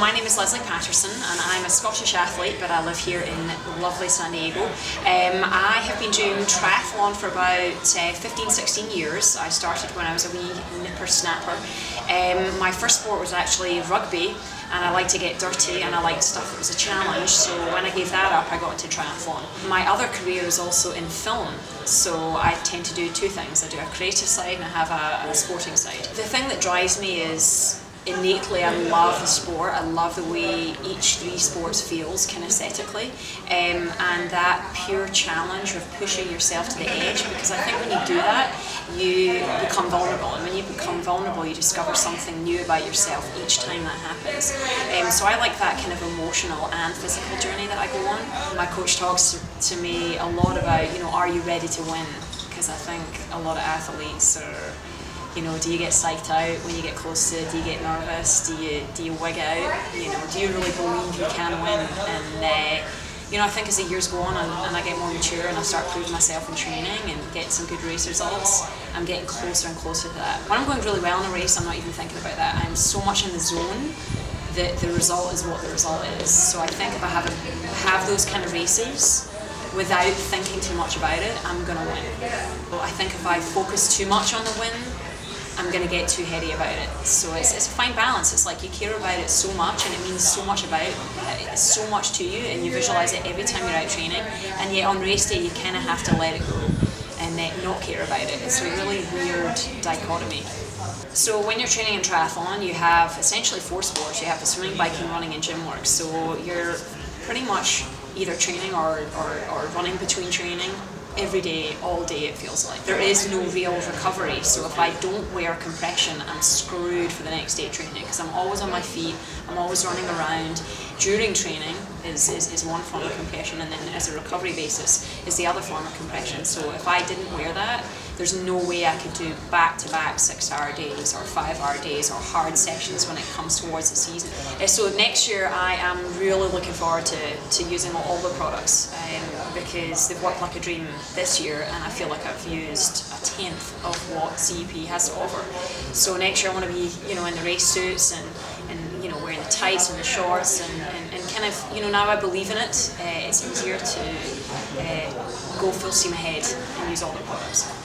My name is Leslie Patterson and I'm a Scottish athlete, but I live here in lovely San Diego. I have been doing triathlon for about 15-16 years. I started when I was a wee nipper snapper. My first sport was actually rugby, and I liked to get dirty and I liked stuff that was a challenge, so when I gave that up I got into triathlon. My other career is also in film, so I tend to do two things. I do a creative side and I have a sporting side. The thing that drives me is innately, I love the sport. I love the way each three sports feels kinesthetically, and that pure challenge of pushing yourself to the edge, because I think when you do that you become vulnerable, and when you become vulnerable you discover something new about yourself each time that happens. So I like that kind of emotional and physical journey that I go on. My coach talks to me a lot about, you know, are you ready to win? Because I think a lot of athletes are, you know, do you get psyched out when you get close to it? Do you get nervous? Do you wig out? You know, do you really believe you can win? And you know, I think as the years go on and I get more mature and I start proving myself in training and get some good race results, I'm getting closer and closer to that. When I'm going really well in a race, I'm not even thinking about that. I'm so much in the zone that the result is what the result is. So I think if I have those kind of races without thinking too much about it, I'm going to win. But I think if I focus too much on the win, I'm going to get too heady about it. So it's a fine balance. It's like you care about it so much and it means so much about it, so much to you, and you visualise it every time you're out training, and yet on race day you kind of have to let it go and not care about it. It's a really weird dichotomy. So when you're training in triathlon you have essentially four sports. You have the swimming, biking, running and gym work. So you're pretty much either training or running between training. Every day, all day it feels like. There is no real recovery, so if I don't wear compression I'm screwed for the next day training, because I'm always on my feet, I'm always running around. During training is one form of compression, and then as a recovery basis is the other form of compression. So if I didn't wear that, there's no way I could do back-to-back 6-hour days or 5-hour days or hard sessions when it comes towards the season. So next year I am really looking forward to using all the products, because they've worked like a dream this year and I feel like I've used a 10th of what CEP has to offer. So next year I want to be, you know, in the race suits and you know, wearing the tights and the shorts and kind of, you know, now I believe in it. It's easier to go full steam ahead and use all the products.